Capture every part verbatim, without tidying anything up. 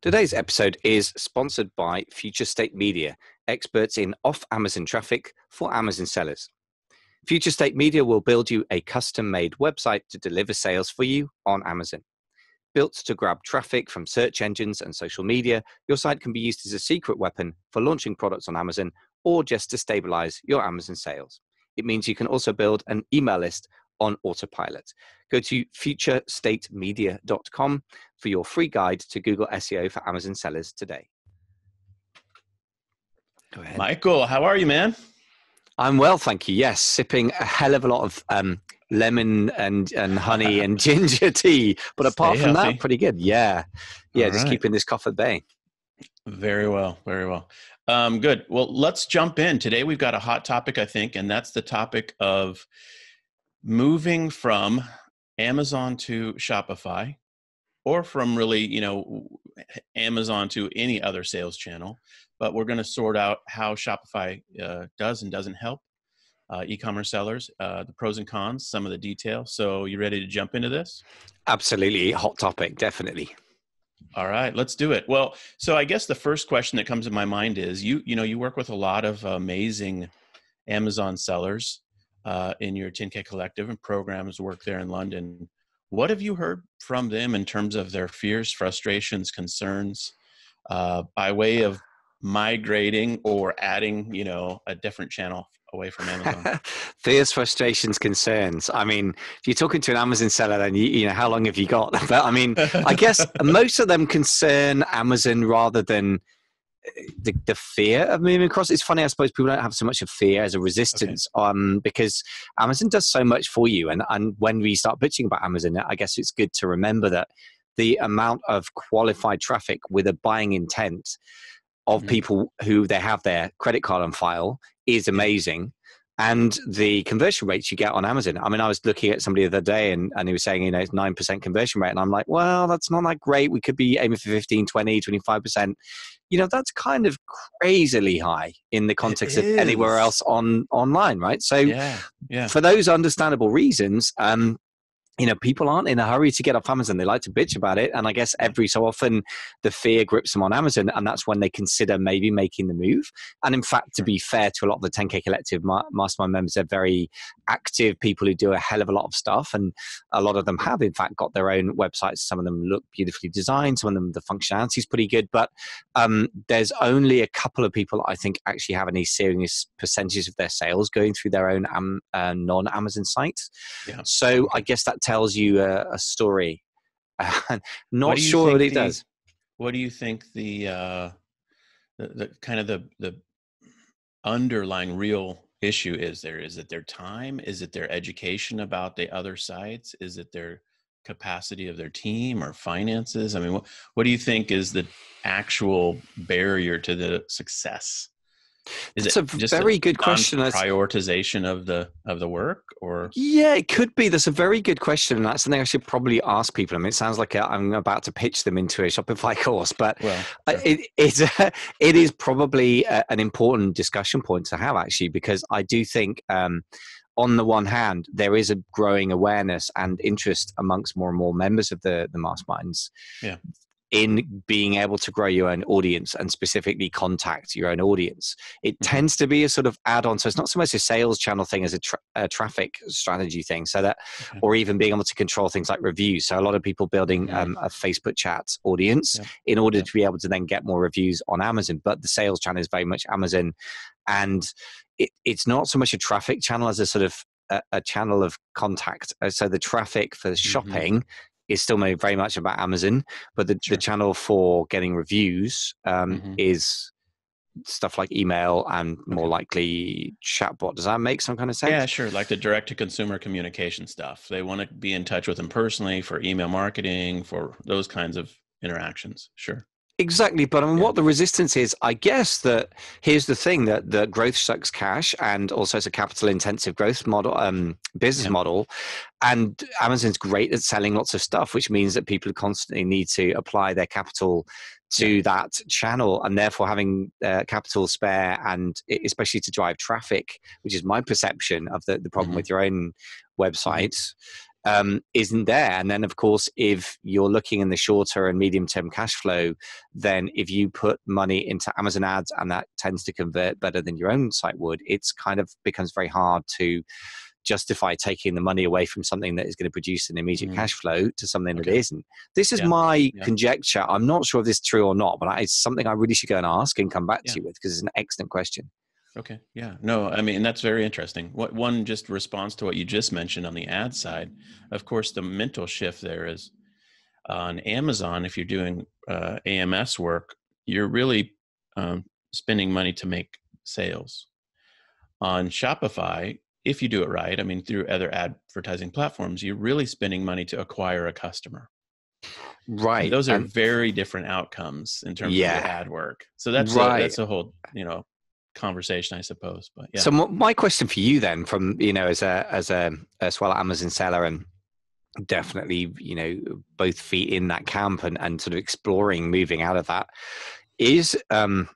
Today's episode is sponsored by Future State Media, experts in off-Amazon traffic for Amazon sellers. Future State Media will build you a custom-made website to deliver sales for you on Amazon. Built to grab traffic from search engines and social media, your site can be used as a secret weapon for launching products on Amazon or just to stabilize your Amazon sales. It means you can also build an email list on autopilot. Go to future state media dot com for your free guide to Google S E O for Amazon sellers today. Go ahead. Michael, how are you, man? I'm well, thank you. Yes, sipping a hell of a lot of um, lemon and, and honey and ginger tea. But apart Stay from healthy. That, pretty good. Yeah. Yeah, All just right. keeping this cough at bay. Very well, very well. Um, good. Well, let's jump in. Today we've got a hot topic, I think, and that's the topic of moving from Amazon to Shopify, or from really, you know, Amazon to any other sales channel. But we're going to sort out how Shopify uh, does and doesn't help uh, e-commerce sellers, uh, the pros and cons, some of the details. So you ready to jump into this? Absolutely. Hot topic. Definitely. All right, let's do it. Well, so I guess the first question that comes to my mind is you, you know, you work with a lot of amazing Amazon sellers Uh, in your ten K Collective and programs work there in London. What have you heard from them in terms of their fears, frustrations, concerns, uh, by way of migrating or adding, you know, a different channel away from Amazon? Fears, frustrations, concerns. I mean, if you're talking to an Amazon seller, then you, you know, how long have you got? But I mean, I guess most of them concern Amazon rather than The, the fear of moving across. It's funny, I suppose people don't have so much of fear as a resistance, okay. um, because Amazon does so much for you. And, and when we start bitching about Amazon, I guess it's good to remember that the amount of qualified traffic with a buying intent of mm-hmm. people who they have their credit card on file is amazing. And the conversion rates you get on Amazon. I mean, I was looking at somebody the other day and, and he was saying, you know, it's nine percent conversion rate. And I'm like, well, that's not that great. We could be aiming for fifteen, twenty, twenty-five percent. You know, that's kind of crazily high in the context of anywhere else on online, right? So yeah, yeah. for those understandable reasons, um, you know, people aren't in a hurry to get off Amazon. They like to bitch about it. And I guess every so often the fear grips them on Amazon, and that's when they consider maybe making the move. And in fact, to be fair to a lot of the ten K Collective Mastermind members, they're very active people who do a hell of a lot of stuff. And a lot of them have, in fact, got their own websites. Some of them look beautifully designed. Some of them, the functionality is pretty good. But um, there's only a couple of people that I think actually have any serious percentages of their sales going through their own um, uh, non-Amazon site. Yeah. So I guess that tells you a, a story. Not sure what it does. What do you think the, uh, the, the kind of the, the underlying real issue is there? Is it their time? Is it their education about the other sites? Is it their capacity of their team or finances? I mean, what, what do you think is the actual barrier to the success? Is That's it a just very a good question. Prioritization of the of the work, or yeah, it could be. That's a very good question. That's something I should probably ask people. I mean, it sounds like I'm about to pitch them into a Shopify course, but well, sure. it is it is probably a, an important discussion point to have actually, because I do think um, on the one hand there is a growing awareness and interest amongst more and more members of the the masterminds. Yeah. in being able to grow your own audience and specifically contact your own audience. It mm-hmm. tends to be a sort of add-on. So it's not so much a sales channel thing as a, tra- a traffic strategy thing. So that, okay. or even being able to control things like reviews. So a lot of people building um, a Facebook chat audience yeah. in order yeah. to be able to then get more reviews on Amazon. But the sales channel is very much Amazon. And it, it's not so much a traffic channel as a sort of a, a channel of contact. So the traffic for shopping mm-hmm. is still very much about Amazon, but the, sure. the channel for getting reviews um, mm-hmm. is stuff like email and more okay. likely chatbot. Does that make some kind of sense? Yeah, sure. Like the direct-to-consumer communication stuff. They want to be in touch with them personally for email marketing, for those kinds of interactions. Sure. Exactly. But I mean, yeah. what the resistance is, I guess that here's the thing that the growth sucks cash, and also it's a capital intensive growth model, um, business yeah. model. And Amazon's great at selling lots of stuff, which means that people constantly need to apply their capital to yeah. that channel, and therefore having uh, capital spare, and especially to drive traffic, which is my perception of the, the problem mm-hmm. with your own website. um, isn't there. And then, of course, if you're looking in the shorter and medium-term cash flow, then if you put money into Amazon ads, and that tends to convert better than your own site would, it's kind of becomes very hard to justify taking the money away from something that is going to produce an immediate mm. cash flow to something okay. that isn't. This is yeah. my yeah. conjecture. I'm not sure if this is true or not, but it's something I really should go and ask and come back yeah. to you with, because it's an excellent question. Okay. Yeah. No, I mean, that's very interesting. What one just response to what you just mentioned on the ad side, of course, the mental shift there is on Amazon. If you're doing uh, A M S work, you're really um, spending money to make sales. On Shopify, if you do it right, I mean, through other advertising platforms, you're really spending money to acquire a customer. Right. And those are um, very different outcomes in terms yeah. of the ad work. So that's right. a, that's a whole, you know, conversation, I suppose. But yeah. So my question for you then, from, you know, as a, as a, as well, Amazon seller, and definitely, you know, both feet in that camp and, and sort of exploring moving out of that, is um,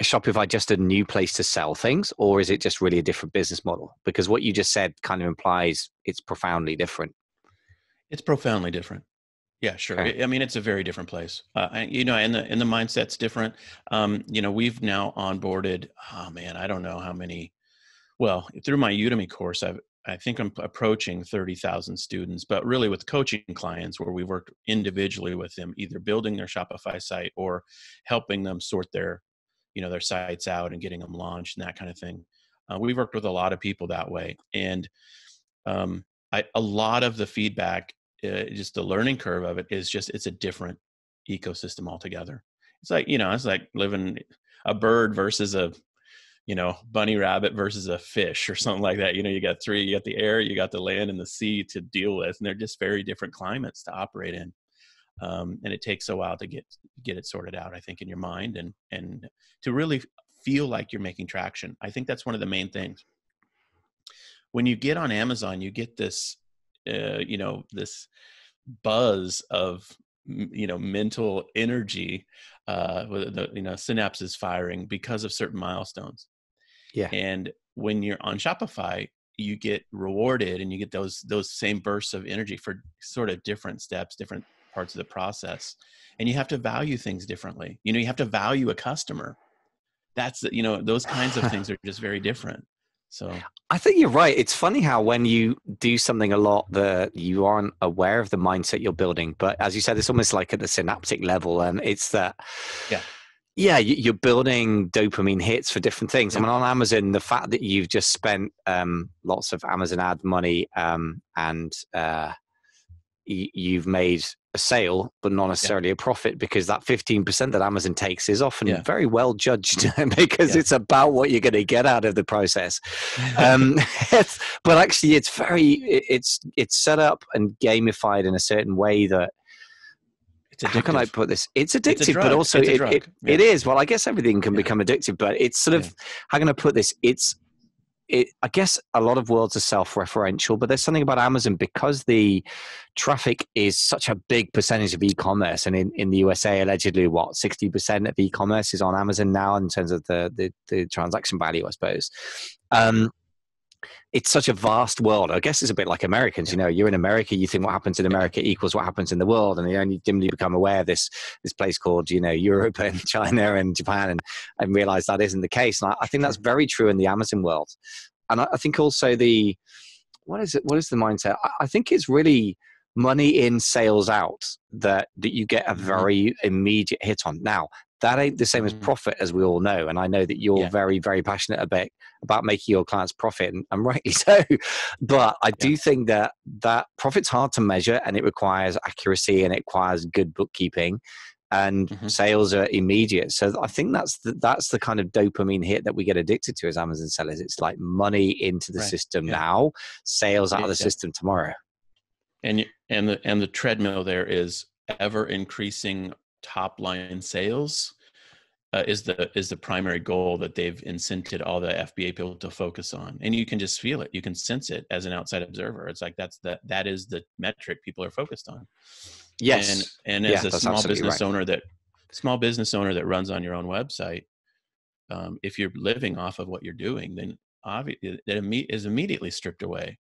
Shopify just a new place to sell things, or is it just really a different business model? Because what you just said kind of implies it's profoundly different. It's profoundly different. Yeah, sure. Okay. I mean, it's a very different place, uh, you know, and the, and the mindset's different. Um, you know, we've now onboarded, oh man, I don't know how many, well, through my Udemy course, I've, I think I'm approaching thirty thousand students, but really with coaching clients where we worked individually with them, either building their Shopify site or helping them sort their, you know, their sites out and getting them launched and that kind of thing. Uh, we worked with a lot of people that way. And um, I, a lot of the feedback, Uh, just the learning curve of it is just, it's a different ecosystem altogether. It's like, you know, it's like living a bird versus a, you know, bunny rabbit versus a fish or something like that. You know, you got three, you got the air, you got the land and the sea to deal with, and they're just very different climates to operate in. Um, and it takes a while to get, get it sorted out, I think, in your mind, and, and to really feel like you're making traction. I think that's one of the main things. When you get on Amazon, you get this, Uh, you know, this buzz of, you know, mental energy, uh, the, you know, synapses firing because of certain milestones. Yeah. And when you're on Shopify, you get rewarded and you get those, those same bursts of energy for sort of different steps, different parts of the process. And you have to value things differently. You know, you have to value a customer. That's, you know, those kinds of things are just very different. So I think you're right. It's funny how when you do something a lot that you aren't aware of the mindset you're building, but as you said, it's almost like at the synaptic level, and it's that, yeah, yeah, you're building dopamine hits for different things. Yeah. I mean, on Amazon, the fact that you've just spent um, lots of Amazon ad money um, and uh, y- you've made a sale, but not necessarily yeah. a profit, because that fifteen percent that Amazon takes is often yeah. very well judged because yeah. it's about what you're going to get out of the process. Um, but actually it's very, it's, it's set up and gamified in a certain way that, it's how can I put this? It's addictive, it's but also it, it, yeah. it is. Well, I guess everything can yeah. become addictive, but it's sort of, yeah. how can I put this? It's, It, I guess a lot of worlds are self-referential, but there's something about Amazon, because the traffic is such a big percentage of e-commerce, and in, in the U S A, allegedly, what, sixty percent of e-commerce is on Amazon now in terms of the, the, the transaction value, I suppose. Um, it's such a vast world. I guess it's a bit like Americans, you know, you're in America, you think what happens in America equals what happens in the world. And you only dimly become aware of this, this place called, you know, Europe and China and Japan, and, and realize that isn't the case. And I, I think that's very true in the Amazon world. And I, I think also the, what is it? What is the mindset? I, I think it's really money in, sales out, that, that you get a very immediate hit on. Now, that ain't the same as profit, as we all know. And I know that you're yeah. very, very passionate about, about making your clients profit, and, and rightly so. But I do yeah. think that that profit's hard to measure, and it requires accuracy, and it requires good bookkeeping, and mm-hmm. sales are immediate. So I think that's the, that's the kind of dopamine hit that we get addicted to as Amazon sellers. It's like money into the right. system yeah. now, sales out yeah. of the system tomorrow. And, and, the, and the treadmill there is ever increasing top line sales uh, is the is the primary goal that they've incented all the F B A people to focus on, and you can just feel it, you can sense it as an outside observer. It's like that's that that is the metric people are focused on. Yes, and, and as yeah, a small business right. owner that small business owner that runs on your own website, um, if you're living off of what you're doing, then obviously that is immediately stripped away.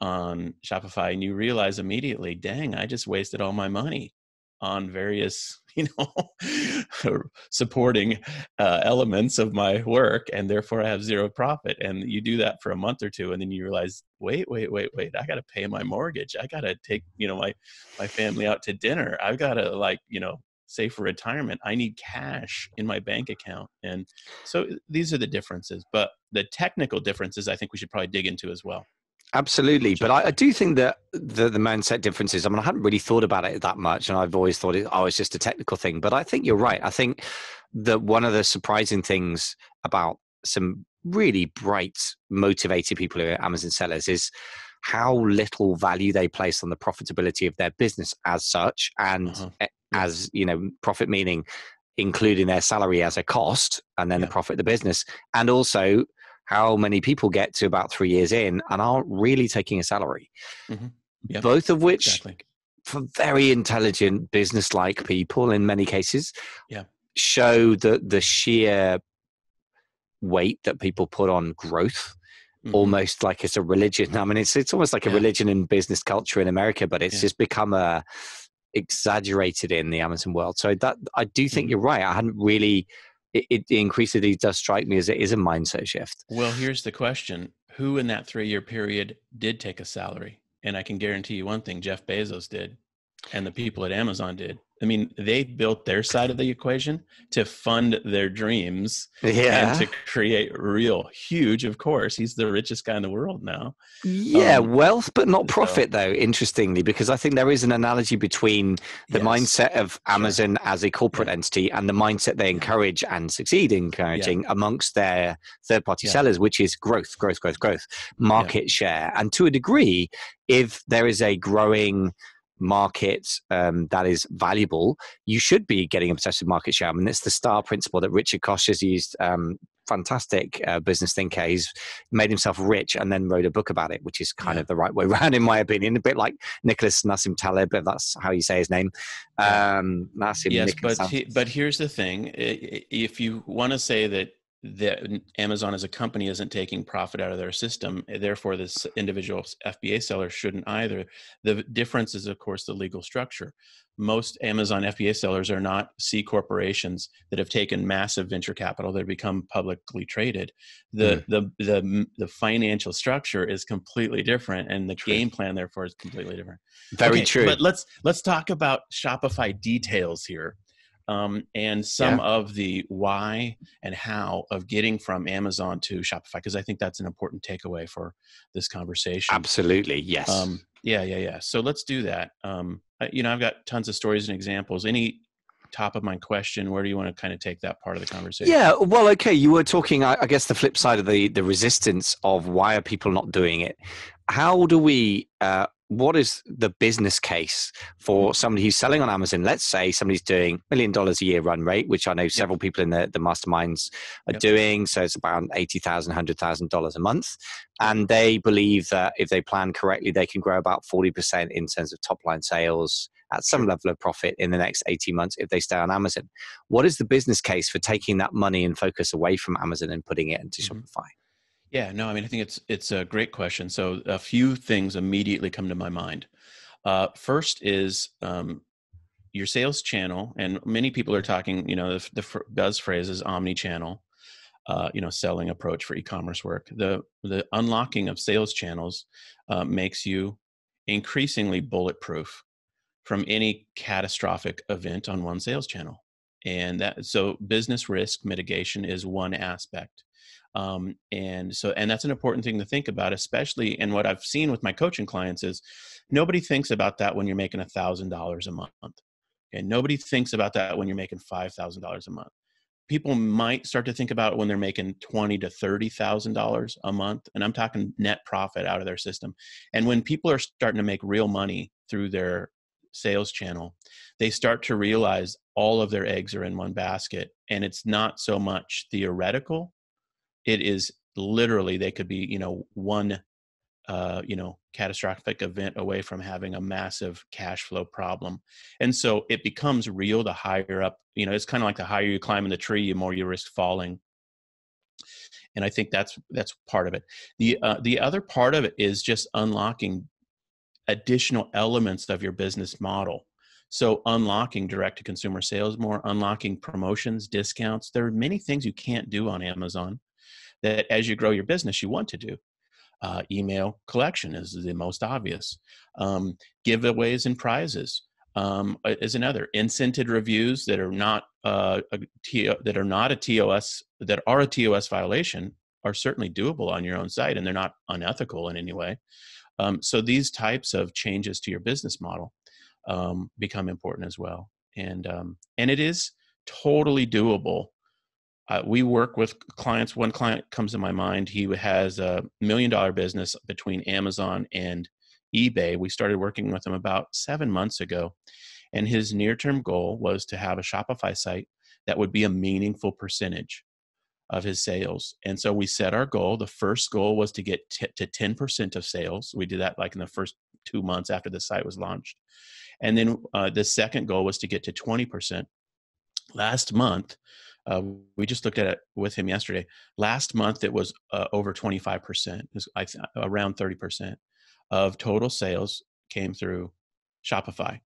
on Shopify, and you realize immediately, dang, I just wasted all my money on various, you know, supporting uh, elements of my work, and therefore I have zero profit. And you do that for a month or two, and then you realize, wait, wait, wait, wait, I got to pay my mortgage. I got to take, you know, my, my family out to dinner. I've got to, like, you know, save for retirement. I need cash in my bank account. And so these are the differences, but the technical differences I think we should probably dig into as well. Absolutely. But I, I do think that the, the mindset differences, I mean, I hadn't really thought about it that much. And I've always thought, it, oh, it's just a technical thing. But I think you're right. I think that one of the surprising things about some really bright, motivated people who are Amazon sellers is how little value they place on the profitability of their business as such. And uh-huh. as, you know, profit meaning including their salary as a cost and then yeah. the profit of the business. And also, how many people get to about three years in and aren't really taking a salary, mm-hmm. yep. both of which exactly. for very intelligent business-like people in many cases yeah. show the, the sheer weight that people put on growth, mm-hmm. almost like it's a religion. I mean, it's, it's almost like yeah. a religion in business culture in America, but it's yeah. just become a exaggerated in the Amazon world. So that I do think mm-hmm. you're right. I hadn't really... It, it increasingly does strike me as it is a mindset shift. Well, here's the question. Who in that three-year period did take a salary? And I can guarantee you one thing, Jeff Bezos did, and the people at Amazon did. I mean, they built their side of the equation to fund their dreams yeah. and to create real, huge, of course, he's the richest guy in the world now. Yeah, um, wealth, but not profit, so. Though, interestingly, because I think there is an analogy between the yes. mindset of Amazon sure. as a corporate yeah. entity and the mindset they encourage and succeed in encouraging yeah. amongst their third-party yeah. sellers, which is growth, growth, growth, growth, market yeah. share. And to a degree, if there is a growing... market um, that is valuable, you should be getting obsessed with market share. I mean, it's the star principle that Richard Koch has used. Um, fantastic uh, business thinker. He's made himself rich and then wrote a book about it, which is kind yeah. of the right way around, in my opinion. A bit like Nicholas Nassim Taleb, if that's how you say his name. Um, Nassim. Yes, Nicholas but he, but here's the thing: if you want to say that that Amazon as a company isn't taking profit out of their system, therefore this individual F B A seller shouldn't either. The difference is, of course, the legal structure. Most Amazon F B A sellers are not C corporations that have taken massive venture capital that have become publicly traded. The, mm. the, the, the financial structure is completely different, and the true. game plan, therefore, is completely different. Very okay, true. But let's, let's talk about Shopify details here. Um, and some yeah. of the why and how of getting from Amazon to Shopify, because I think that's an important takeaway for this conversation. Absolutely, yes. Um, yeah, yeah, yeah. So let's do that. Um, I, you know, I've got tons of stories and examples. Any top of mind question? Where do you want to kind of take that part of the conversation? Yeah, well, okay. You were talking, I, I guess, the flip side of the the resistance of why are people not doing it? How do we? Uh, What is the business case for somebody who's selling on Amazon? Let's say somebody's doing a million dollars a year run rate, which I know several yep. people in the, the masterminds are yep. doing. So it's about eighty thousand dollars, one hundred thousand dollars a month. And they believe that if they plan correctly, they can grow about forty percent in terms of top line sales at some level of profit in the next eighteen months if they stay on Amazon. What is the business case for taking that money and focus away from Amazon and putting it into mm-hmm. Shopify? Yeah, no, I mean, I think it's it's a great question. So a few things immediately come to my mind. Uh, first is um, your sales channel, and many people are talking, you know, the, the buzz phrase is omni-channel, uh, you know, selling approach for e-commerce work. The, the unlocking of sales channels uh, makes you increasingly bulletproof from any catastrophic event on one sales channel. And that, so business risk mitigation is one aspect. Um, and so, and that's an important thing to think about, especially, and what I've seen with my coaching clients is nobody thinks about that when you're making a thousand dollars a month. And okay? Nobody thinks about that when you're making five thousand dollars a month. People might start to think about it when they're making twenty to thirty thousand dollars a month. And I'm talking net profit out of their system. And when people are starting to make real money through their sales channel, they start to realize all of their eggs are in one basket, and it's not so much theoretical. It is literally, they could be, you know, one, uh, you know, catastrophic event away from having a massive cash flow problem. And so it becomes real the higher up, you know, it's kind of like the higher you climb in the tree, the more you risk falling. And I think that's that's part of it. The uh, the other part of it is just unlocking additional elements of your business model. So unlocking direct-to-consumer sales more, unlocking promotions, discounts. There are many things you can't do on Amazon that as you grow your business, you want to do. Uh, email collection is the most obvious. Um, giveaways and prizes um, is another. Incented reviews that are not uh, a T O, that are not a T O S, that are a T O S violation, are certainly doable on your own site, and they're not unethical in any way. Um, so these types of changes to your business model um, become important as well, and um, and it is totally doable. Uh, we work with clients. One client comes to my mind. He has a million dollar business between Amazon and eBay. We started working with him about seven months ago. And his near term goal was to have a Shopify site that would be a meaningful percentage of his sales. And so we set our goal. The first goal was to get t- to ten percent of sales. We did that like in the first two months after the site was launched. And then uh, the second goal was to get to twenty percent. Last month, Uh, we just looked at it with him yesterday. Last month, it was uh, over twenty-five percent, it was, I th- around thirty percent of total sales came through Shopify.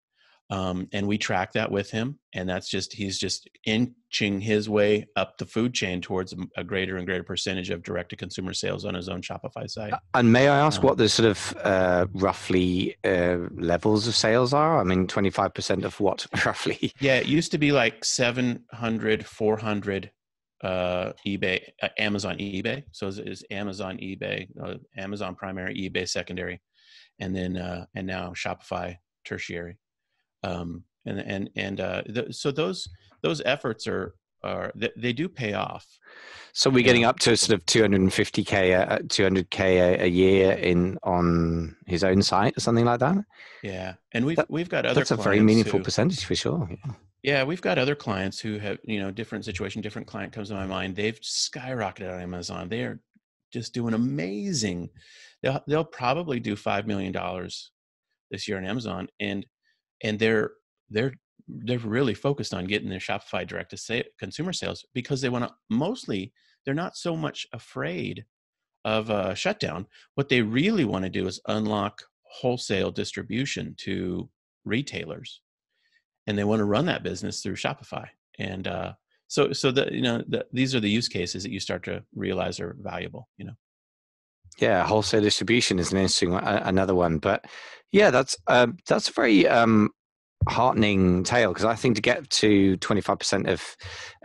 Um, and we track that with him. And that's just, he's just inching his way up the food chain towards a greater and greater percentage of direct-to-consumer sales on his own Shopify site. And may I ask um, what the sort of uh, roughly uh, levels of sales are? I mean, twenty-five percent of what roughly? Yeah, it used to be like seven hundred, four hundred uh, eBay, uh, Amazon eBay. So it's, it's Amazon eBay, uh, Amazon primary, eBay secondary, and then uh, and now Shopify tertiary. Um, and, and, and, uh, th- so those, those efforts are, are, th- they do pay off. So we're getting up to sort of two hundred fifty K, uh, two hundred K a, a year in, on his own site or something like that. Yeah. And we've, that, we've got other, that's a very meaningful who, percentage for sure. Yeah. Yeah. We've got other clients who have, you know, different situation, different client comes to my mind. They've skyrocketed on Amazon. They are just doing amazing. They'll, they'll probably do five million dollars this year on Amazon. And And they're they're they're really focused on getting their Shopify direct to sale, consumer sales, because they want to. Mostly, they're not so much afraid of a shutdown. What they really want to do is unlock wholesale distribution to retailers, and they want to run that business through Shopify. And uh, so, so the you know the, these are the use cases that you start to realize are valuable. You know. Yeah, wholesale distribution is an interesting one, another one, but yeah, that's uh, that's a very um, heartening tale, because I think to get to twenty-five percent of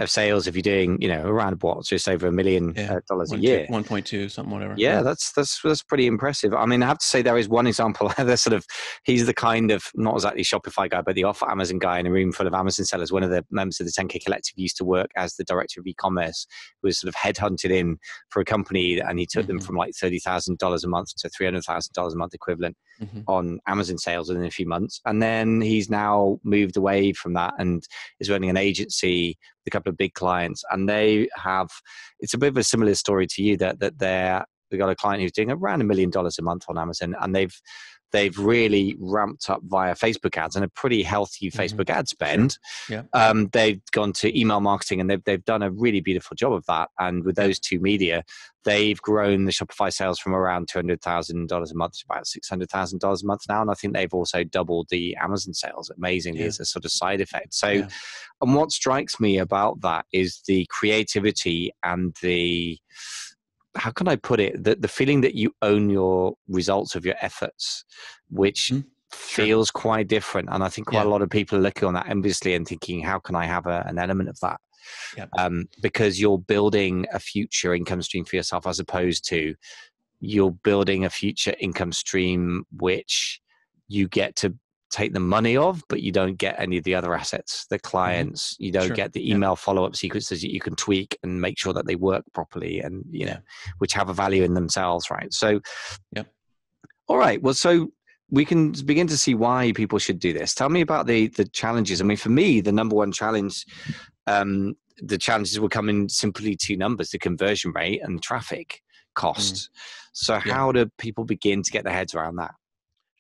of sales, if you're doing, you know, around what, just over a million yeah. dollars one, a year, one point two something, whatever. Yeah, yeah, that's that's that's pretty impressive. I mean, I have to say there is one example. There's sort of he's the kind of not exactly Shopify guy, but the off Amazon guy in a room full of Amazon sellers. One of the members of the ten K Collective used to work as the director of e-commerce, who was sort of headhunted in for a company, and he took mm-hmm. them from like thirty thousand dollars a month to three hundred thousand dollars a month equivalent mm-hmm. on Amazon sales within a few months, and then he's now now moved away from that and is running an agency with a couple of big clients, and they have, it's a bit of a similar story to you, that that they're we've got a client who's doing around a million dollars a month on Amazon, and they've they've really ramped up via Facebook ads and a pretty healthy mm-hmm. Facebook ad spend. Sure. Yeah. Um, they've gone to email marketing, and they've, they've done a really beautiful job of that. And with those two media, they've grown the Shopify sales from around two hundred thousand dollars a month to about six hundred thousand dollars a month now. And I think they've also doubled the Amazon sales amazingly yeah. as a sort of side effect. So, yeah. and what strikes me about that is the creativity and the, how can I put it? The, the feeling that you own your results of your efforts, which mm-hmm. feels sure. quite different. And I think quite yeah. a lot of people are looking on that enviously and thinking, how can I have a, an element of that? Yep. Um, because you're building a future income stream for yourself, as opposed to you're building a future income stream, which you get to take the money of, but you don't get any of the other assets, the clients, mm-hmm. you don't sure. get the email yeah. follow-up sequences that you can tweak and make sure that they work properly, and you yeah. know, which have a value in themselves, right? So yeah. all right, well, so we can begin to see why people should do this. Tell me about the the challenges. I mean, for me, the number one challenge, um the challenges will come in simply two numbers, the conversion rate and traffic cost. Mm-hmm. So yeah. how do people begin to get their heads around that?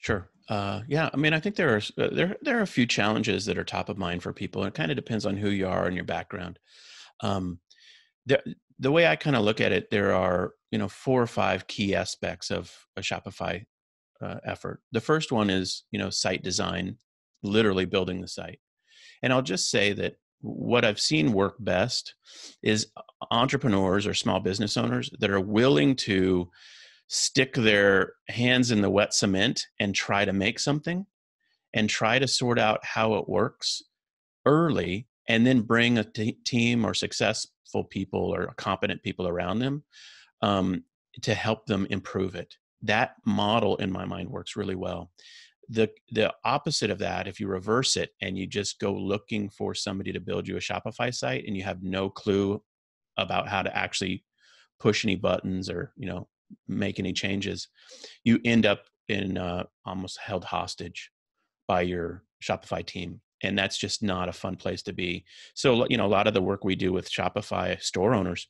Sure. Uh, yeah, I mean, I think there are there there are a few challenges that are top of mind for people. It kind of depends on who you are and your background. Um, there, the way I kind of look at it, there are, you know, four or five key aspects of a Shopify uh, effort. The first one is, you know, site design, literally building the site. And I'll just say that what I've seen work best is entrepreneurs or small business owners that are willing to stick their hands in the wet cement and try to make something and try to sort out how it works early, and then bring a t- team or successful people or competent people around them um, to help them improve it. That model, in my mind, works really well. The the opposite of that, if you reverse it and you just go looking for somebody to build you a Shopify site and you have no clue about how to actually push any buttons or, you know, make any changes, you end up in uh, almost held hostage by your Shopify team. And that's just not a fun place to be. So, you know, a lot of the work we do with Shopify store owners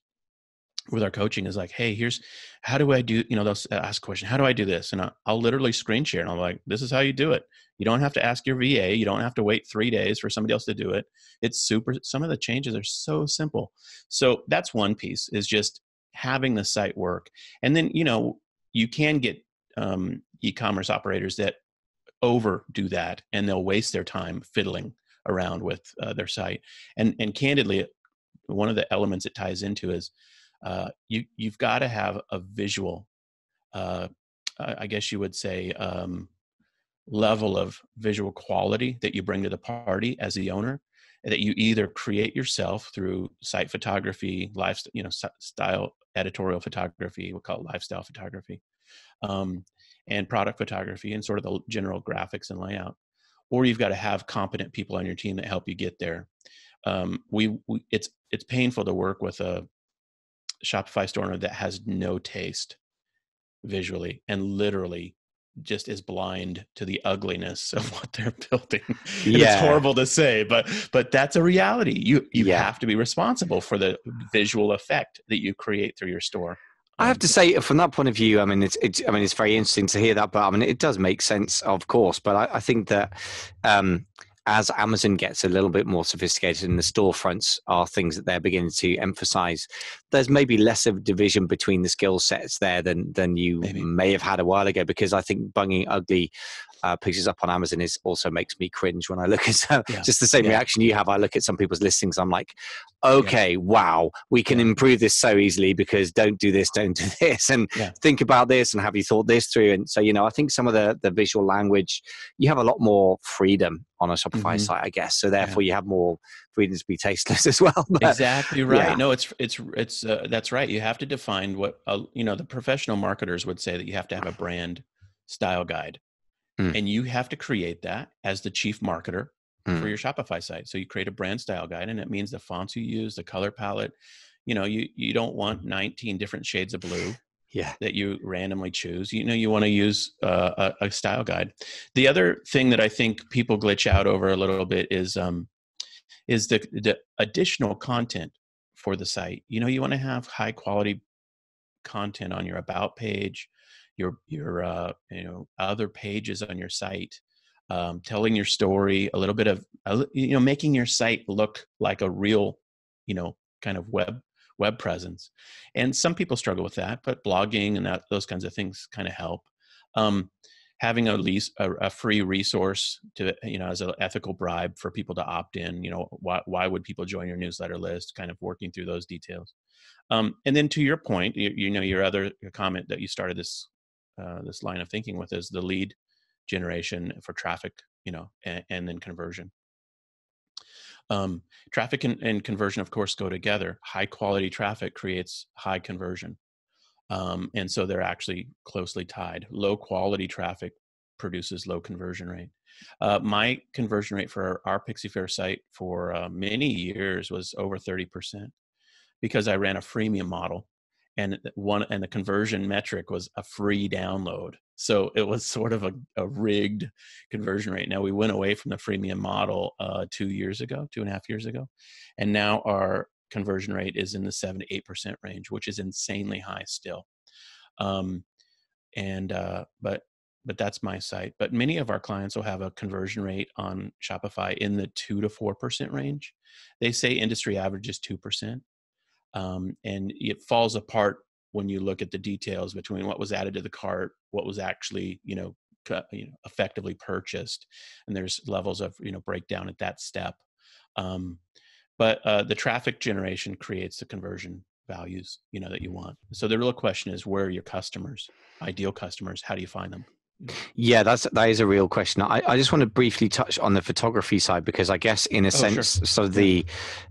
with our coaching is like, hey, here's, how do I do, you know, they'll ask a question, how do I do this? And I'll, I'll literally screen share. And I'm like, this is how you do it. You don't have to ask your V A. You don't have to wait three days for somebody else to do it. It's super, some of the changes are so simple. So that's one piece, is just having the site work. And then, you know, you can get um, e-commerce operators that overdo that, and they'll waste their time fiddling around with uh, their site. And and candidly, one of the elements it ties into is, Uh, you, you've got to have a visual, uh, I guess you would say, um, level of visual quality that you bring to the party as the owner, that you either create yourself through site photography, lifestyle, you know, style, editorial photography, we'll call it lifestyle photography, um, and product photography, and sort of the general graphics and layout, or you've got to have competent people on your team that help you get there. Um, we, we it's it's painful to work with a Shopify store owner that has no taste visually and literally just is blind to the ugliness of what they're building. Yeah. It's horrible to say, but but that's a reality. You you yeah. have to be responsible for the visual effect that you create through your store. I have to say, from that point of view, I mean, it's, it's, I mean, it's very interesting to hear that, but I mean, it does make sense, of course. But I, I think that um, as Amazon gets a little bit more sophisticated and the storefronts are things that they're beginning to emphasize, there's maybe less of a division between the skill sets there than than you maybe. may have had a while ago, because I think bunging ugly uh, pictures up on Amazon is also makes me cringe when I look at some, yeah. just the same yeah. reaction you have. I look at some people's listings. I'm like, okay, yeah. wow, we can yeah. improve this so easily because don't do this, don't do this, and yeah. think about this, and have you thought this through? And so, you know, I think some of the, the visual language, you have a lot more freedom on a Shopify mm-hmm. site, I guess. So therefore yeah. you have more freedom to be tasteless as well. But, exactly right. Yeah. No, it's, it's, it's, uh, that's right. You have to define what, uh, you know, the professional marketers would say that you have to have a brand style guide mm. and you have to create that as the chief marketer mm. for your Shopify site. So you create a brand style guide, and it means the fonts you use, the color palette. You know, you, you don't want nineteen different shades of blue. Yeah, that you randomly choose. You know, you want to use uh, a, a style guide. The other thing that I think people glitch out over a little bit is um, is the, the additional content for the site. You know, you want to have high quality content on your about page, your your uh, you know, other pages on your site, um, telling your story, a little bit of uh, you know, making your site look like a real, you know, kind of web. web presence. And some people struggle with that, but blogging and that, those kinds of things kind of help. Um, having a lease, a, a free resource to, you know, as an ethical bribe for people to opt in, you know, why, why would people join your newsletter list, kind of working through those details. Um, and then to your point, you, you know, your other comment that you started this, uh, this line of thinking with is the lead generation for traffic, you know, and, and then conversion. Um, traffic and, and conversion, of course, go together. High quality traffic creates high conversion. Um, and so they're actually closely tied. Low quality traffic produces low conversion rate. Uh, my conversion rate for our Pixie Fair site for uh, many years was over thirty percent because I ran a freemium model, and one, and the conversion metric was a free download. So it was sort of a, a rigged conversion rate. Now, we went away from the freemium model uh, two years ago, two and a half years ago. And now our conversion rate is in the seven to eight percent range, which is insanely high still. Um, and, uh, but, but that's my site. But many of our clients will have a conversion rate on Shopify in the two to four percent range. They say industry average is two percent. Um, and it falls apart when you look at the details between what was added to the cart, what was actually, you know, you know, effectively purchased. And there's levels of, you know, breakdown at that step. Um, but uh, the traffic generation creates the conversion values, you know, that you want. So the real question is, where are your customers, ideal customers? How do you find them? Yeah, that's, that is a real question. I, I just want to briefly touch on the photography side, because I guess in a oh, sense, sure. so the,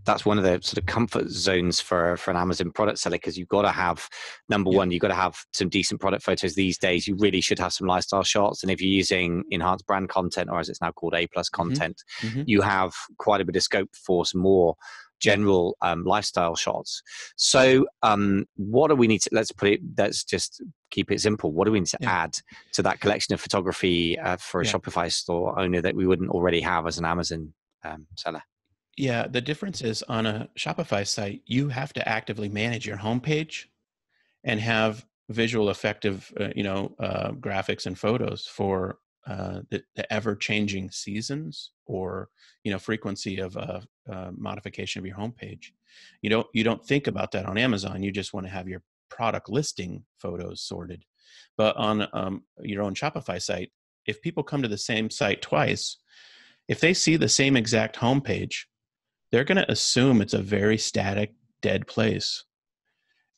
that's one of the sort of comfort zones for, for an Amazon product seller, because you've got to have, number yeah. one, you've got to have some decent product photos these days. You really should have some lifestyle shots. And if you're using enhanced brand content, or as it's now called A plus content, mm-hmm. you have quite a bit of scope for some more general um, lifestyle shots. So um, what do we need to, let's put it, let's just keep it simple. What do we need to yeah. add to that collection of photography uh, for a yeah. Shopify store owner that we wouldn't already have as an Amazon um, seller? Yeah, the difference is on a Shopify site, you have to actively manage your homepage and have visual effective, uh, you know, uh, graphics and photos for Uh, the, the ever-changing seasons or, you know, frequency of uh, uh, modification of your homepage. You don't, you don't think about that on Amazon. You just want to have your product listing photos sorted. But on um, your own Shopify site, if people come to the same site twice, if they see the same exact homepage, they're going to assume it's a very static, dead place.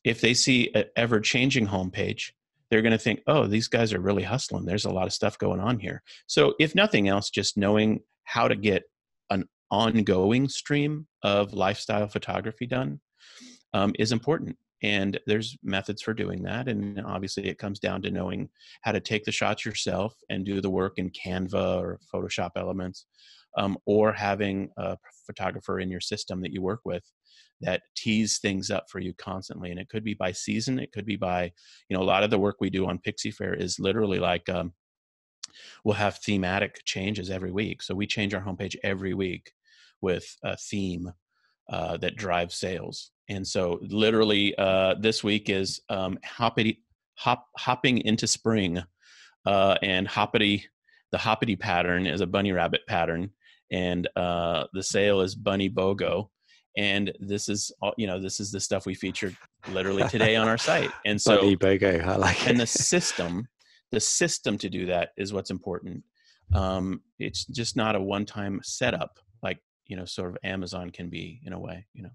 If they see an ever-changing homepage, they're going to think, oh, these guys are really hustling. There's a lot of stuff going on here. So if nothing else, just knowing how to get an ongoing stream of lifestyle photography done um, is important. And there's methods for doing that. And obviously it comes down to knowing how to take the shots yourself and do the work in Canva or Photoshop Elements, um, or having a photographer in your system that you work with that tease things up for you constantly. And it could be by season. It could be by, you know, a lot of the work we do on Pixie Fair is literally like, um, we'll have thematic changes every week. So we change our homepage every week with a theme uh, that drives sales. And so literally uh, this week is um, hoppity, hop, hopping into spring uh, and hoppity, the hoppity pattern is a bunny rabbit pattern. And uh, the sale is bunny BOGO. And this is, you know, this is the stuff we featured literally today on our site. And so, Bloody BOGO, I like it. And the system, the system to do that is what's important. Um, it's just not a one-time setup like, you know, sort of Amazon can be in a way, you know.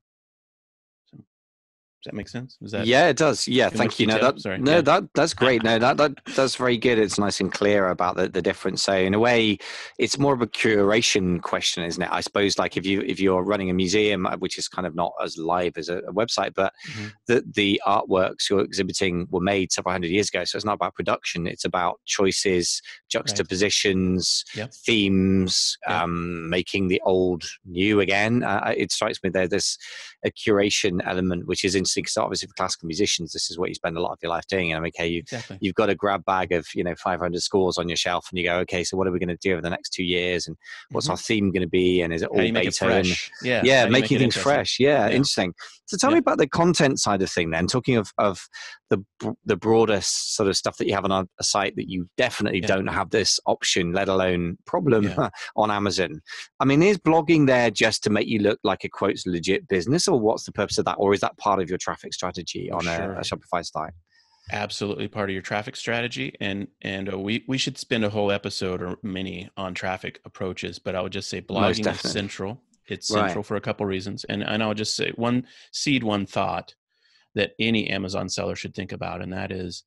Does that make sense? Is that yeah, it does. Yeah, thank you. No, that, Sorry. no, yeah. that that's great. No, that, that that's very good. It's nice and clear about the, the difference. So in a way, it's more of a curation question, isn't it? I suppose like if you if you're running a museum, which is kind of not as live as a, a website, but mm-hmm. the the artworks you're exhibiting were made several hundred years ago. So it's not about production. It's about choices, juxtapositions, right. yep. themes, yep. um, making the old new again. Uh, it strikes me there, there's a curation element which is interesting. Because obviously for classical musicians, this is what you spend a lot of your life doing. And I'm okay, you, exactly. you've got a grab bag of, you know, five hundred scores on your shelf and you go, okay, so what are we going to do over the next two years? And what's mm-hmm. our theme going to be? And is it all Beethoven? Yeah, yeah making things fresh. Yeah, yeah, interesting. So tell yeah. me about the content side of thing then, talking of, of the the broader sort of stuff that you have on a site that you definitely yeah. don't have this option, let alone problem yeah. on Amazon. I mean, is blogging there just to make you look like a quotes legit business, or what's the purpose of that? Or is that part of your traffic strategy on sure. a, a Shopify site? Absolutely part of your traffic strategy. And and uh, we, we should spend a whole episode or many on traffic approaches, but I would just say blogging is central. It's central right. for a couple of reasons. And, and I'll just say one, seed one thought that any Amazon seller should think about. And that is,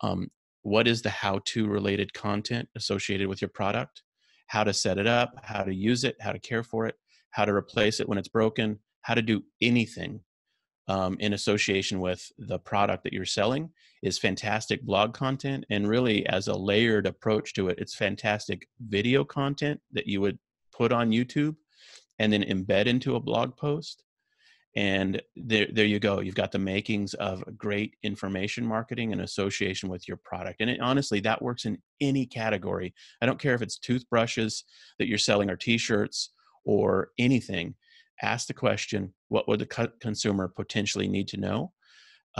um, what is the how-to related content associated with your product? How to set it up, how to use it, how to care for it, how to replace it when it's broken, how to do anything Um, in association with the product that you're selling is fantastic blog content. And really as a layered approach to it, it's fantastic video content that you would put on YouTube and then embed into a blog post. And there, there you go. You've got the makings of great information marketing in association with your product. And it, honestly, that works in any category. I don't care if it's toothbrushes that you're selling or t-shirts or anything. Ask the question, what would the consumer potentially need to know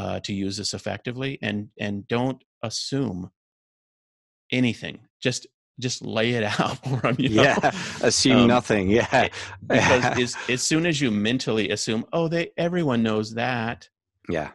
uh, to use this effectively? And, and don't assume anything. Just just lay it out for them. You know? Yeah, assume um, nothing. Yeah, because as, as soon as you mentally assume, oh, they everyone knows that. Yeah,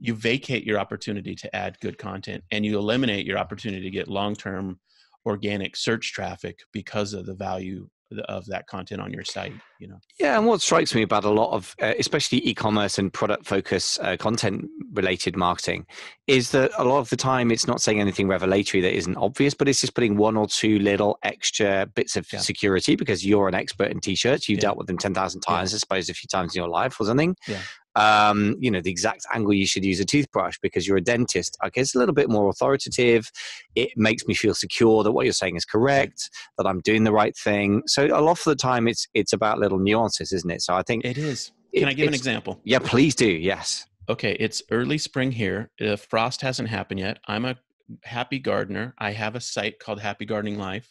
you vacate your opportunity to add good content, and you eliminate your opportunity to get long-term organic search traffic because of the value of that content on your site, you know. Yeah, and what strikes me about a lot of, uh, especially e-commerce and product focus uh, content related marketing, is that a lot of the time it's not saying anything revelatory that isn't obvious, but it's just putting one or two little extra bits of yeah. security because you're an expert in t-shirts. You've yeah. dealt with them ten thousand times, yeah. I suppose, a few times in your life or something. Yeah. Um, you know, the exact angle you should use a toothbrush because you're a dentist. Okay, it's a little bit more authoritative. It makes me feel secure that what you're saying is correct, that I'm doing the right thing. So a lot of the time it's it's about little nuances, isn't it? So I think it is. Can it, I give an example? Yeah, please do. Yes. Okay, it's early spring here. The frost hasn't happened yet. I'm a happy gardener. I have a site called Happy Gardening Life.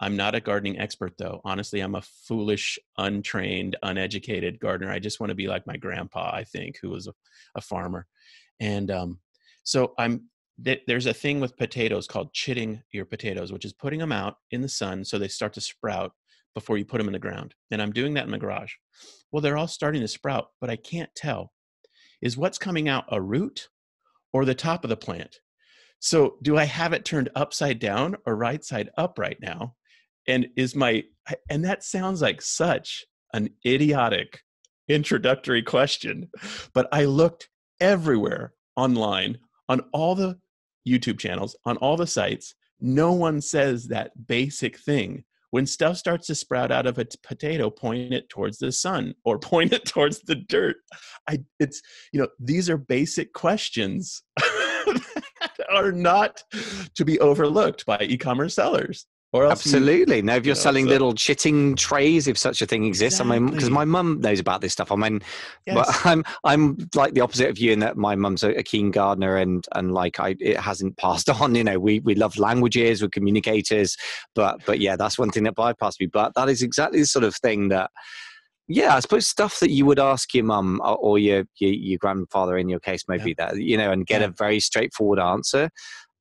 I'm not a gardening expert, though. Honestly, I'm a foolish, untrained, uneducated gardener. I just want to be like my grandpa, I think, who was a, a farmer. And um, so I'm. Th- there's a thing with potatoes called chitting your potatoes, which is putting them out in the sun so they start to sprout before you put them in the ground. And I'm doing that in my garage. Well, they're all starting to sprout, but I can't tell. Is what's coming out a root or the top of the plant? So do I have it turned upside down or right side up right now? And is my, and that sounds like such an idiotic introductory question, but I looked everywhere online, on all the YouTube channels, on all the sites. No one says that basic thing. When stuff starts to sprout out of a potato, point it towards the sun or point it towards the dirt. I, it's, you know, these are basic questions that are not to be overlooked by e-commerce sellers. Or absolutely. You, now, if you're you know, selling so. little chitting trays, if such a thing exists, exactly. I mean, because my mum knows about this stuff. I mean, yes. but I'm I'm like the opposite of you in that my mum's a keen gardener, and and like I, it hasn't passed on. You know, we we love languages, we're communicators, but but yeah, that's one thing that bypassed me. But that is exactly the sort of thing that, yeah, I suppose stuff that you would ask your mum or your your, your grandfather in your case, maybe yeah. that you know, and get yeah. a very straightforward answer.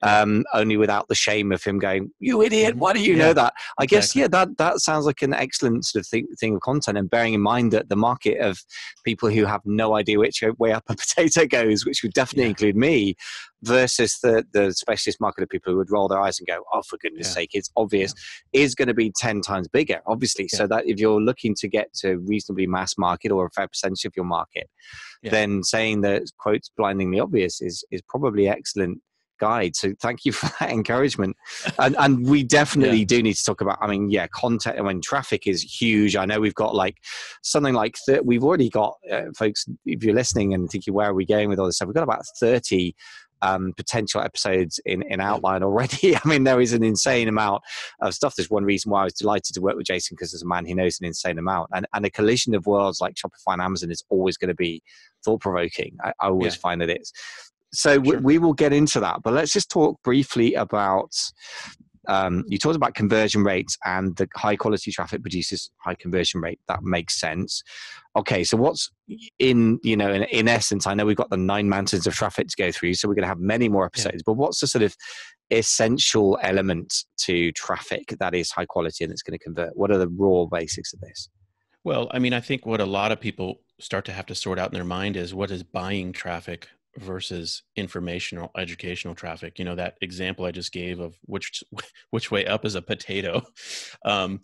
Um, only without the shame of him going, you idiot, why do you yeah, know that? I exactly. guess, yeah, that, that sounds like an excellent sort of thing, thing of content. And bearing in mind that the market of people who have no idea which way up a potato goes, which would definitely yeah. include me, versus the, the specialist market of people who would roll their eyes and go, oh, for goodness yeah. sake, it's obvious, yeah. is going to be ten times bigger, obviously. Yeah. So that if you're looking to get to reasonably mass market or a fair percentage of your market, yeah. then saying that, quotes, blindingly obvious is is probably excellent guide. So thank you for that encouragement. And and we definitely yeah. do need to talk about, I mean, yeah, content. I mean, traffic is huge. I know we've got like something like, th- we've already got uh, folks, if you're listening and thinking, where are we going with all this stuff? We've got about thirty um, potential episodes in, in outline already. I mean, there is an insane amount of stuff. There's one reason why I was delighted to work with Jason, because there's a man who knows an insane amount. And and a collision of worlds like Shopify and Amazon is always going to be thought provoking. I, I always yeah. find that it's, So sure. we, we will get into that, but let's just talk briefly about, um, you talked about conversion rates, and the high quality traffic produces high conversion rate. That makes sense. Okay. So what's in, you know, in, in essence, I know we've got the nine mountains of traffic to go through, so we're going to have many more episodes, yeah. but what's the sort of essential element to traffic that is high quality and it's going to convert? What are the raw basics of this? Well, I mean, I think what a lot of people start to have to sort out in their mind is, what is buying traffic versus informational, educational traffic? You know, that example I just gave of which which way up is a potato. Um,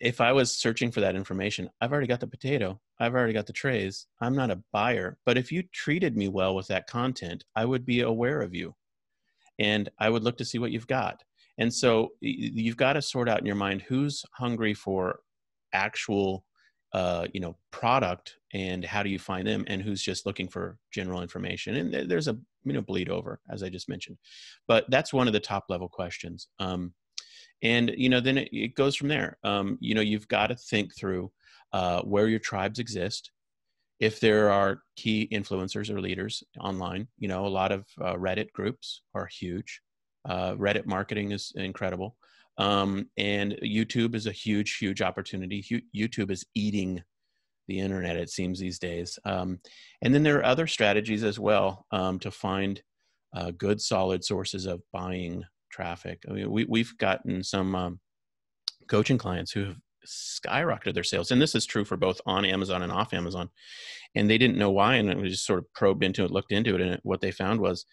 if I was searching for that information, I've already got the potato. I've already got the trays. I'm not a buyer. But if you treated me well with that content, I would be aware of you, and I would look to see what you've got. And so you've got to sort out in your mind who's hungry for actual Uh, you know, product, and how do you find them, and who's just looking for general information. And th- there's a, you know, bleed over, as I just mentioned, but that's one of the top level questions. Um, and, you know, then it, it goes from there. Um, you know, you've got to think through uh, where your tribes exist. If there are key influencers or leaders online, you know, a lot of uh, Reddit groups are huge. Uh, Reddit marketing is incredible. Um, and YouTube is a huge, huge opportunity. YouTube is eating the internet, it seems, these days. Um, and then there are other strategies as well um, to find uh, good, solid sources of buying traffic. I mean, we, we've gotten some um, coaching clients who have skyrocketed their sales. And this is true for both on Amazon and off Amazon. And they didn't know why. And we just sort of probed into it, looked into it. And what they found was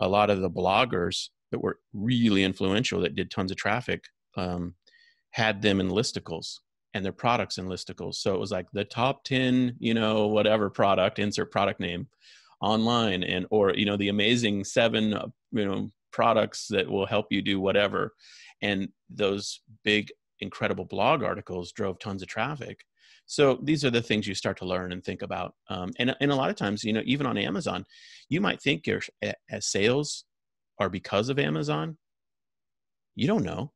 a lot of the bloggers that were really influential, that did tons of traffic, um, had them in listicles and their products in listicles. So it was like the top ten, you know, whatever product, insert product name online, and, or, you know, the amazing seven, uh, you know, products that will help you do whatever. And those big, incredible blog articles drove tons of traffic. So these are the things you start to learn and think about. Um, and, and a lot of times, you know, even on Amazon, you might think your as sales are because of Amazon. You don't know.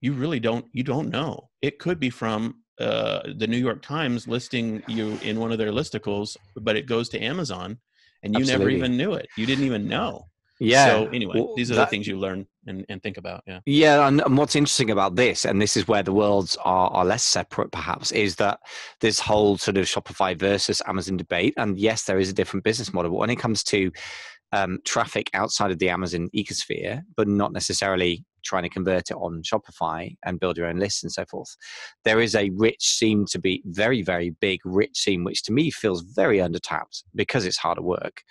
You really don't, you don't know. It could be from uh, the New York Times listing you in one of their listicles, but it goes to Amazon and you Absolutely. never even knew it. You didn't even know. Yeah. So anyway, well, these are that, the things you learn and, and think about. Yeah. Yeah. And, and what's interesting about this, and this is where the worlds are, are less separate perhaps, is that this whole sort of Shopify versus Amazon debate. And yes, there is a different business model, but when it comes to um, traffic outside of the Amazon ecosphere, but not necessarily trying to convert it on Shopify and build your own lists and so forth, there is a rich seam to be very, very big, rich seam, which to me feels very undertapped because it's harder work,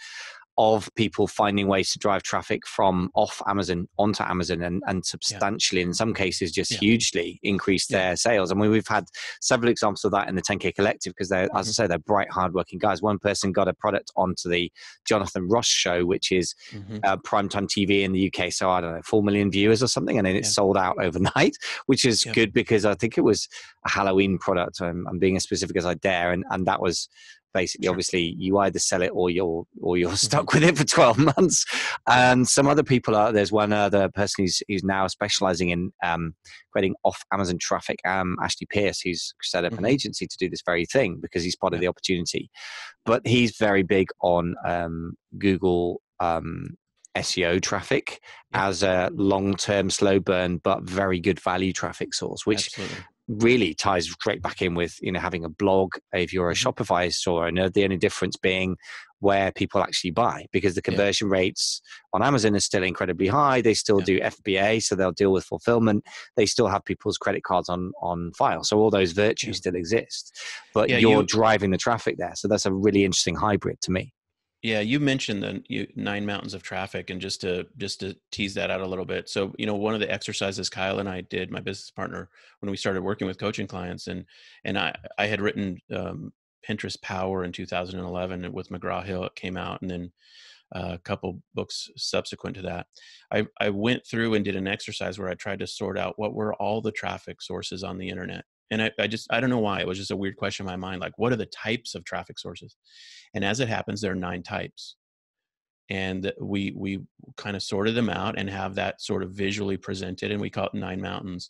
of people finding ways to drive traffic from off Amazon onto Amazon and, and substantially, yeah. in some cases, just yeah. hugely increase their yeah. sales. I mean, we've had several examples of that in the ten K Collective because they're, mm-hmm. as I say, they're bright, hardworking guys. One person got a product onto the Jonathan Ross show, which is mm-hmm. uh, primetime T V in the U K. So I don't know, four million viewers or something. And then it yeah. sold out overnight, which is yeah. good because I think it was a Halloween product. I'm, I'm being as specific as I dare. And, and that was... Basically, sure. obviously, you either sell it or you're or you're stuck mm-hmm. with it for twelve months. And some other people are. There's one other person who's who's now specialising in um, creating off Amazon traffic. Um, Ashley Pierce, who's set up mm-hmm. an agency to do this very thing because he's spotted yeah. the opportunity. But he's very big on um, Google um, S E O traffic yeah. as a long-term, slow burn, but very good value traffic source, which. Absolutely. Really ties straight back in with, you know, having a blog if you're a Shopify store owner. The only difference being where people actually buy, because the conversion yeah. rates on Amazon are still incredibly high. They still yeah. do F B A, so they'll deal with fulfillment. They still have people's credit cards on on file, so all those virtues yeah. still exist, but yeah, you're you, driving the traffic there. So that's a really interesting hybrid to me. Yeah, you mentioned the you, nine mountains of traffic, and just to just to tease that out a little bit. So, you know, one of the exercises Kyle and I did, my business partner, when we started working with coaching clients, and and I I had written um, Pinterest Power in two thousand eleven with McGraw Hill. It came out, and then uh, a couple books subsequent to that. I I went through and did an exercise where I tried to sort out what were all the traffic sources on the internet. And I, I just, I don't know why, it was just a weird question in my mind. Like, what are the types of traffic sources? And as it happens, there are nine types. And we, we kind of sorted them out and have that sort of visually presented. And we call it nine mountains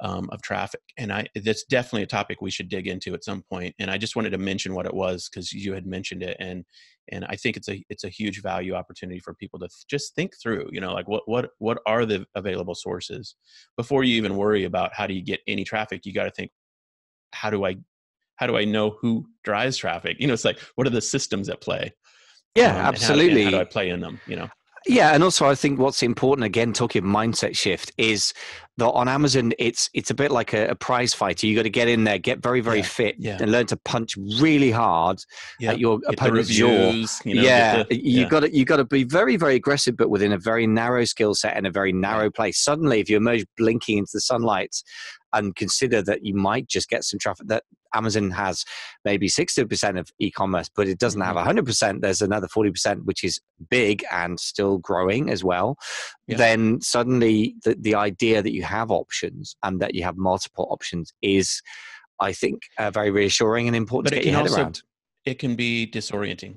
um, of traffic. And I, that's definitely a topic we should dig into at some point. And I just wanted to mention what it was, because you had mentioned it. And, and I think it's a, it's a huge value opportunity for people to th- just think through, you know, like what, what, what are the available sources before you even worry about how do you get any traffic? You got to think, how do I, how do I know who drives traffic? You know, it's like, what are the systems at play? Yeah, um, absolutely. And how, and how do I play in them, you know? Yeah. And also I think what's important, again, talking of mindset shift, is that on Amazon, it's it's a bit like a, a prize fighter. You got to get in there, get very, very yeah, fit yeah. and learn to punch really hard yeah. at your get opponent's reviews, jaw. You know, yeah. The, yeah. You got to, you got to be very, very aggressive, but within a very narrow skill set and a very narrow yeah. place. Suddenly, if you emerge blinking into the sunlight and consider that you might just get some traffic, that Amazon has maybe sixty percent of e-commerce, but it doesn't have one hundred percent. There's another forty percent, which is big and still growing as well. Yeah. Then suddenly the, the idea that you have options and that you have multiple options is, I think, uh, very reassuring and important but to get your head also, around. It can be disorienting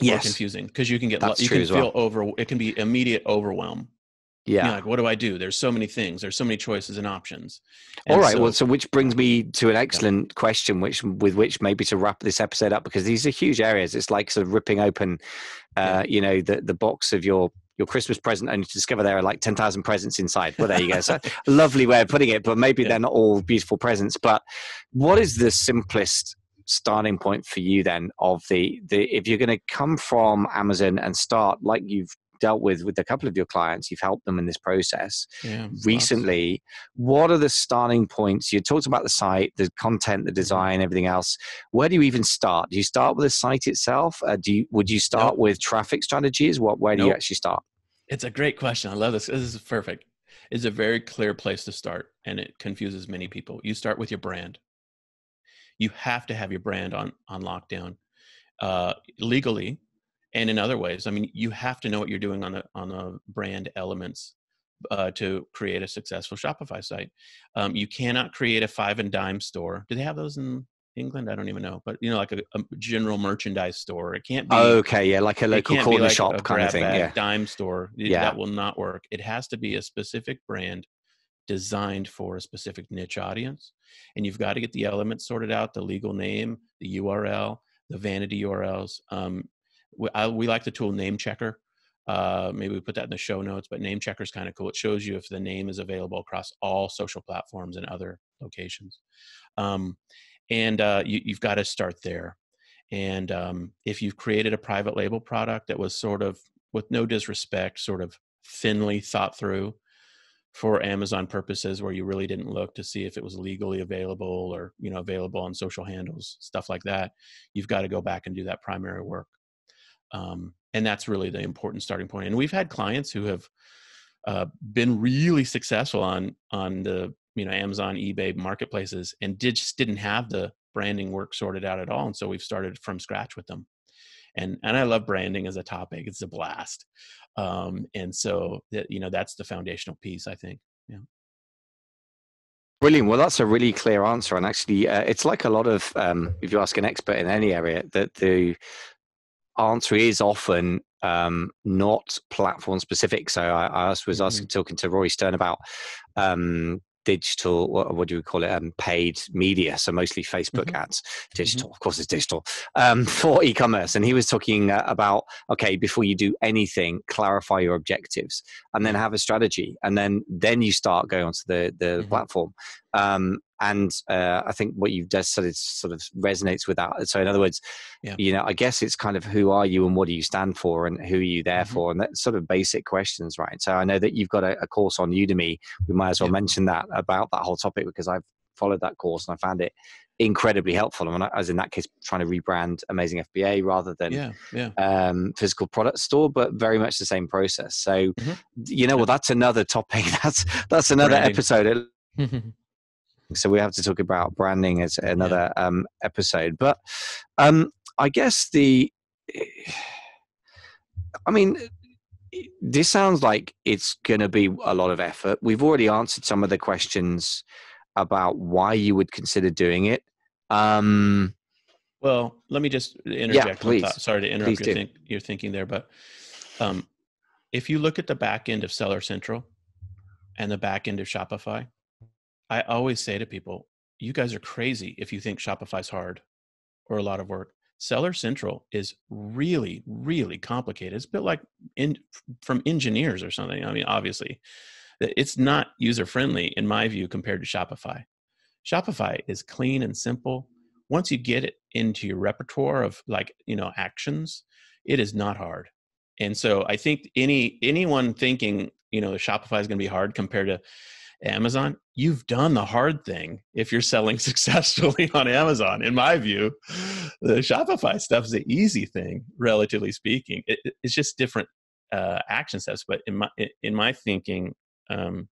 yes. or confusing, because you can get, That's you can feel well. over, it can be immediate overwhelm. Yeah. You know, like, what do I do? There's so many things. There's so many choices and options. And All right. So, well, so which brings me to an excellent yeah. question, which with which maybe to wrap this episode up, because these are huge areas. It's like sort of ripping open, uh, yeah. you know, the, the box of your, your Christmas present, and you discover there are like ten thousand presents inside. Well, there you go. So a lovely way of putting it, but maybe yeah. they're not all beautiful presents. But what is the simplest starting point for you then of the, the if you're going to come from Amazon and start, like you've dealt with with a couple of your clients, you've helped them in this process yeah, recently. Awesome. What are the starting points? You talked about the site, the content, the design, everything else. Where do you even start? Do you start with the site itself? Uh, do you, would you start nope. with traffic strategies? What, where nope. do you actually start? It's a great question. I love this. This is perfect. It's a very clear place to start, and it confuses many people. You start with your brand. You have to have your brand on, on lockdown uh, legally and in other ways. I mean, you have to know what you're doing on the, on the brand elements uh, to create a successful Shopify site. Um, you cannot create a five and dime store. Do they have those in England? I don't even know. But, you know, like a, a general merchandise store. It can't be. Oh, okay. Yeah. Like a local corner like shop kind of thing. Yeah. Dime store. Yeah. That will not work. It has to be a specific brand designed for a specific niche audience. And you've got to get the elements sorted out, the legal name, the U R L, the vanity U R Ls. Um, we, I, we like the tool Name Checker. Uh, maybe we put that in the show notes, but Name Checker is kind of cool. It shows you if the name is available across all social platforms and other locations. Um, and uh, you, you've got to start there. And um, if you've created a private label product that was sort of, with no disrespect, sort of thinly thought through, for Amazon purposes, where you really didn't look to see if it was legally available or, you know, available on social handles, stuff like that, you've got to go back and do that primary work. Um, and that's really the important starting point. And we've had clients who have uh, been really successful on, on the, you know, Amazon, eBay marketplaces and did, just didn't have the branding work sorted out at all. And so we've started from scratch with them. And, and I love branding as a topic. It's a blast. Um, and so, that, you know, that's the foundational piece, I think. Yeah. Brilliant. Well, that's a really clear answer. And actually, uh, it's like a lot of, um, if you ask an expert in any area, that the answer is often um, not platform specific. So I, I was mm-hmm. asking, talking to Rory Stern about um, digital, what, what do we call it? Um, paid media. So mostly Facebook mm-hmm. ads, digital, mm-hmm. of course it's digital, um, for e-commerce. And he was talking uh, about, okay, before you do anything, clarify your objectives and then have a strategy. And then, then you start going onto the, the mm-hmm. platform. Um, and uh, I think what you've just said is sort of resonates with that. So in other words, yeah. you know, I guess it's kind of who are you and what do you stand for and who are you there mm-hmm. for? And that's sort of basic questions, right? So I know that you've got a, a course on Udemy. We might as well yeah. mention that about that whole topic because I've followed that course and I found it incredibly helpful. And I was in that case trying to rebrand Amazing F B A rather than yeah, yeah. Um, physical product store, but very much the same process. So, mm-hmm. you know, yeah. well, that's another topic. That's, that's another Branding. episode. So we have to talk about branding as another yeah. um, episode. But um, I guess the, I mean, this sounds like it's going to be a lot of effort. We've already answered some of the questions about why you would consider doing it. Um, well, let me just interject. Yeah, please. Sorry to interrupt your, think, your thinking there. But um, if you look at the back end of Seller Central and the back end of Shopify, I always say to people, you guys are crazy if you think Shopify's hard or a lot of work. Seller Central is really, really complicated. It's a bit like in, from engineers or something. I mean, obviously, it's not user-friendly, in my view, compared to Shopify. Shopify is clean and simple. Once you get it into your repertoire of, like, you know, actions, it is not hard. And so I think any anyone thinking, you know, Shopify is going to be hard compared to Amazon, you've done the hard thing if you're selling successfully on Amazon. In my view, the Shopify stuff is the easy thing, relatively speaking. It, it's just different uh, action steps. But in my in my thinking, um,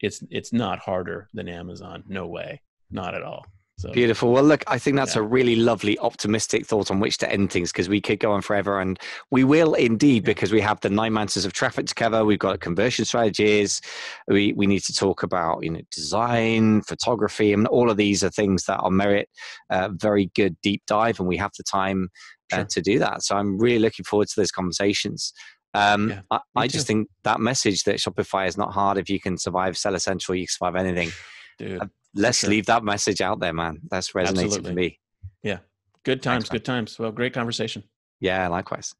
it's it's not harder than Amazon. No way, not at all. So, beautiful. Well, look, I think that's yeah. a really lovely, optimistic thought on which to end things because we could go on forever and we will indeed yeah. because we have the nine mountains of traffic to cover. We've got conversion strategies. We we need to talk about, you know, design, photography, and all of these are things that are merit a very good deep dive and we have the time uh, sure. to do that. So I'm really looking forward to those conversations. Um, yeah, I, I just think that message that Shopify is not hard. If you can survive Seller Central, you can survive anything. Dude. Uh, Let's sure. leave that message out there, man. That's resonating Absolutely. for me. Yeah. Good times. Thanks, good times. Well, great conversation. Yeah. Likewise.